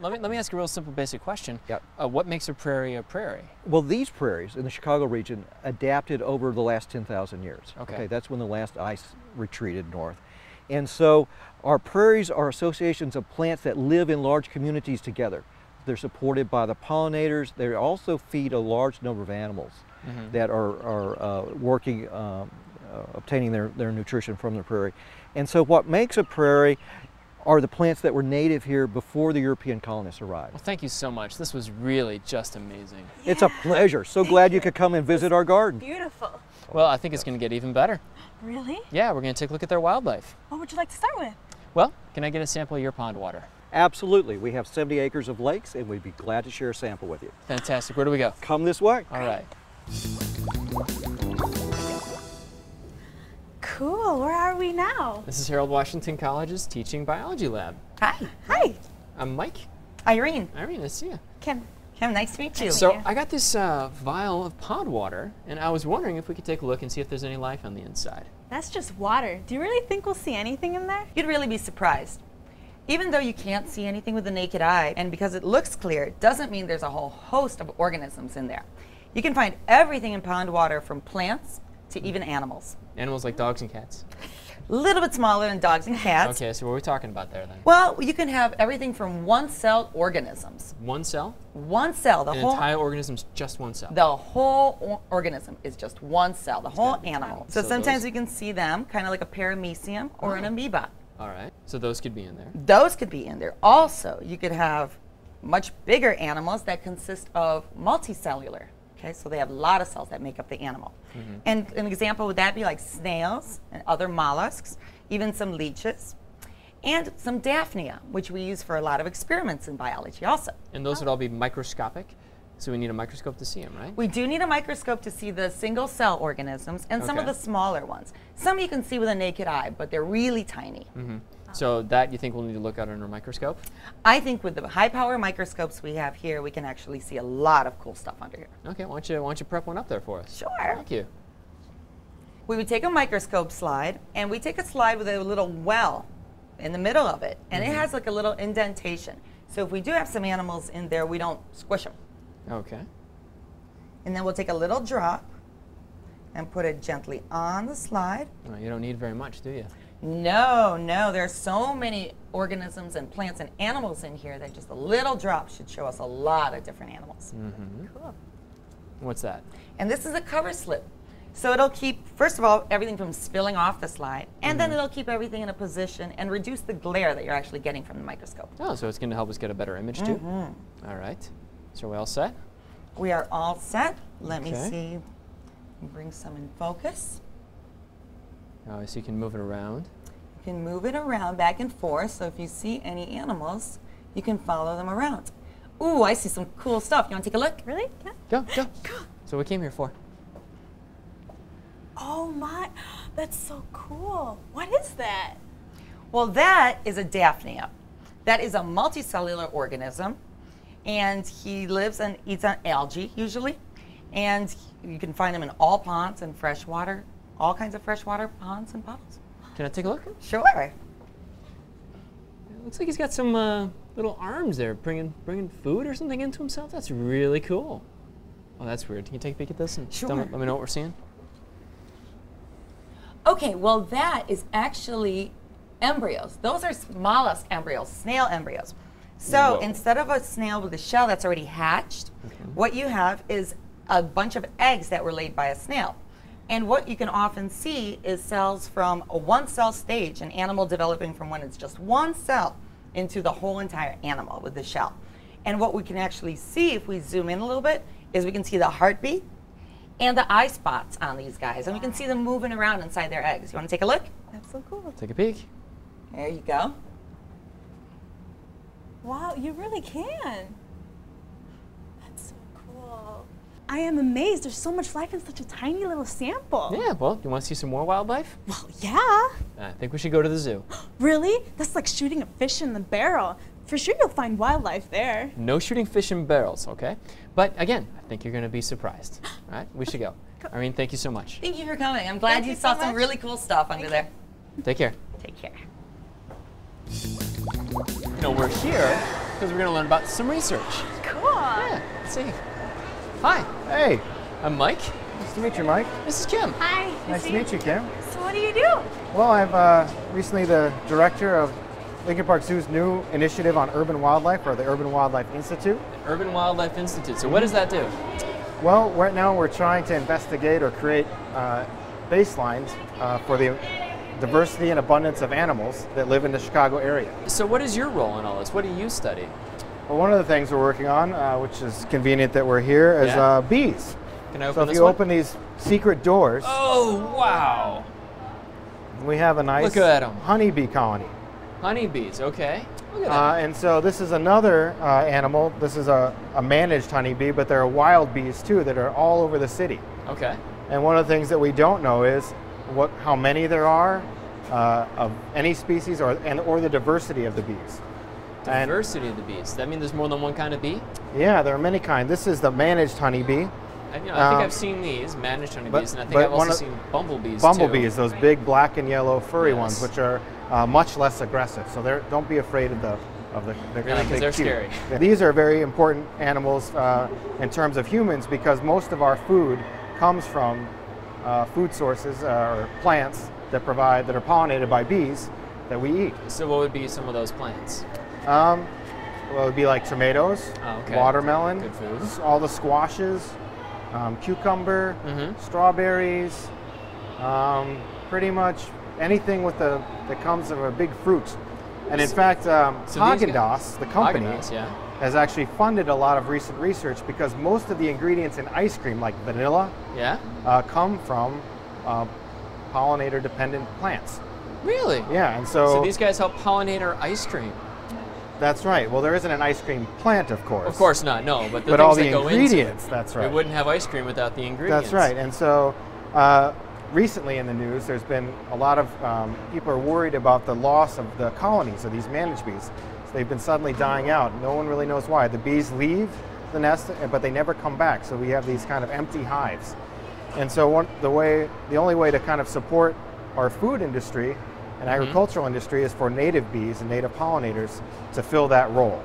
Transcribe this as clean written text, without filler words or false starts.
Let me ask you a real simple basic question. Yep. What makes a prairie a prairie? Well, these prairies in the Chicago region adapted over the last 10,000 years. Okay, that's when the last ice retreated north. And so our prairies are associations of plants that live in large communities together. They're supported by the pollinators. They also feed a large number of animals that are obtaining their nutrition from the prairie. And so what makes a prairie are the plants that were native here before the European colonists arrived. Well, thank you so much. This was really just amazing. Yeah. It's a pleasure. So glad you could come and visit our garden. Beautiful. Well, I think it's going to get even better. Really? Yeah, we're going to take a look at their wildlife. What would you like to start with? Well, can I get a sample of your pond water? Absolutely. We have 70 acres of lakes, and we'd be glad to share a sample with you. Fantastic. Where do we go? Come this way. All right. Cool. Where are we now? This is Harold Washington College's Teaching Biology Lab. Hi. Hi. I'm Mike. Irene. Irene, nice to see you. Kim. Kim, nice to meet you. So I got this vial of pond water, and I was wondering if we could take a look and see if there's any life on the inside. That's just water. Do you really think we'll see anything in there? You'd really be surprised. Even though you can't see anything with the naked eye, and because it looks clear, it doesn't mean there's a whole host of organisms in there. You can find everything in pond water, from plants to even animals. Animals like dogs and cats? A little bit smaller than dogs and cats. Okay, so what are we talking about there then? Well, you can have everything from one-cell organisms. One cell? One cell. The whole entire organism's just one cell. The whole organism is just one cell, the whole animal. So sometimes you can see them, kind of like a paramecium or an amoeba. All right, so those could be in there. Those could be in there. Also, you could have much bigger animals that consist of multicellular. Okay, so they have a lot of cells that make up the animal. And an example would that be like snails and other mollusks, even some leeches, and some Daphnia, which we use for a lot of experiments in biology also. And those would all be microscopic, so we need a microscope to see them, right? We do need a microscope to see the single cell organisms and some of the smaller ones. Some you can see with a naked eye, but they're really tiny. So that you think we'll need to look at under a microscope? I think with the high power microscopes we have here, we can actually see a lot of cool stuff under here. Okay, why don't you prep one up there for us? Sure. Thank you. We would take a microscope slide, and we take a slide with a little well in the middle of it, and it has like a little indentation. So if we do have some animals in there, we don't squish them. Okay. And then we'll take a little drop and put it gently on the slide. Well, you don't need very much, do you? No, no, there's so many organisms and plants and animals in here that just a little drop should show us a lot of different animals. Cool. What's that? And this is a cover slip. So it'll keep, first of all, everything from spilling off the slide, and then it'll keep everything in a position and reduce the glare that you're actually getting from the microscope. Oh, so it's going to help us get a better image too? All right. So are we all set? We are all set. Let me see. Bring some in focus. Oh, so you can move it around? You can move it around back and forth, so if you see any animals, you can follow them around. Ooh, I see some cool stuff. You want to take a look? Really? Yeah. Go, go. So what we came here for? Oh my, that's so cool. What is that? Well, that is a Daphnia. That is a multicellular organism, and he lives and eats on algae, usually. And you can find him in all ponds and freshwater. All kinds of freshwater ponds and puddles. Can I take a look? Sure. It looks like he's got some little arms there, bringing food or something into himself. That's really cool. Oh, that's weird. Can you take a peek at this and let me know what we're seeing? Okay, well that is actually embryos. Those are mollusk embryos, snail embryos. So instead of a snail with a shell that's already hatched, what you have is a bunch of eggs that were laid by a snail. And what you can often see is cells from a one-cell stage, an animal developing from when it's just one cell into the whole entire animal with the shell. And what we can actually see, if we zoom in a little bit, is we can see the heartbeat and the eye spots on these guys. And we can see them moving around inside their eggs. You want to take a look? That's so cool. Take a peek. There you go. Wow, you really can. I am amazed. There's so much life in such a tiny little sample. Yeah, well, you want to see some more wildlife? Well, yeah. I think we should go to the zoo. Really? That's like shooting a fish in the barrel. For sure you'll find wildlife there. No shooting fish in barrels, okay? But again, I think you're going to be surprised. All right, we should go. Irene, thank you so much. Thank you for coming. I'm glad you saw some really cool stuff under there. Take care. Take care. You know, we're here because we're going to learn about some research. Cool. Yeah, let's see. Hi. Hey. I'm Mike. Nice to meet you, Mike. This is Kim. Hi. Nice to meet you, Kim. So what do you do? Well, I'm recently the director of Lincoln Park Zoo's new initiative on urban wildlife, or the Urban Wildlife Institute. The Urban Wildlife Institute. So what does that do? Well, right now we're trying to investigate or create baselines for the diversity and abundance of animals that live in the Chicago area. So what is your role in all this? What do you study? Well, one of the things we're working on, which is convenient that we're here, is bees. Can I open this one? Open these secret doors. Oh, wow. We have a nice honeybee colony. Honeybees, okay. Look at that. And so this is another animal. This is a managed honeybee, but there are wild bees too that are all over the city. Okay. And one of the things that we don't know is how many there are of any species, or the diversity of the bees. Diversity of the bees. That means there's more than one kind of bee? Yeah, there are many kinds. This is the managed honeybee. I think I've seen these, managed honeybees, and I think I've also seen bumblebees. Bumblebees, too. Those big black and yellow furry ones, which are much less aggressive. So don't be afraid of they're scary. These are very important animals in terms of humans, because most of our food comes from food sources or plants that are pollinated by bees that we eat. So what would be some of those plants? Well, it would be like tomatoes, watermelon, good food. All the squashes, cucumber, strawberries, pretty much anything that comes of a big fruit. And in fact, Häagen-Dazs, the company, has actually funded a lot of recent research, because most of the ingredients in ice cream, like vanilla, come from pollinator-dependent plants. Really? Yeah, and so these guys help pollinate our ice cream. That's right. Well, there isn't an ice cream plant, of course. Of course not, no. But all the ingredients, that's right. We wouldn't have ice cream without the ingredients. That's right. And so recently in the news, there's been a lot of people are worried about the loss of the colonies of these managed bees. So they've been suddenly dying out. No one really knows why. The bees leave the nest, but they never come back. So we have these kind of empty hives. And so the only way to kind of support our food industry and agricultural industry is for native bees and native pollinators to fill that role.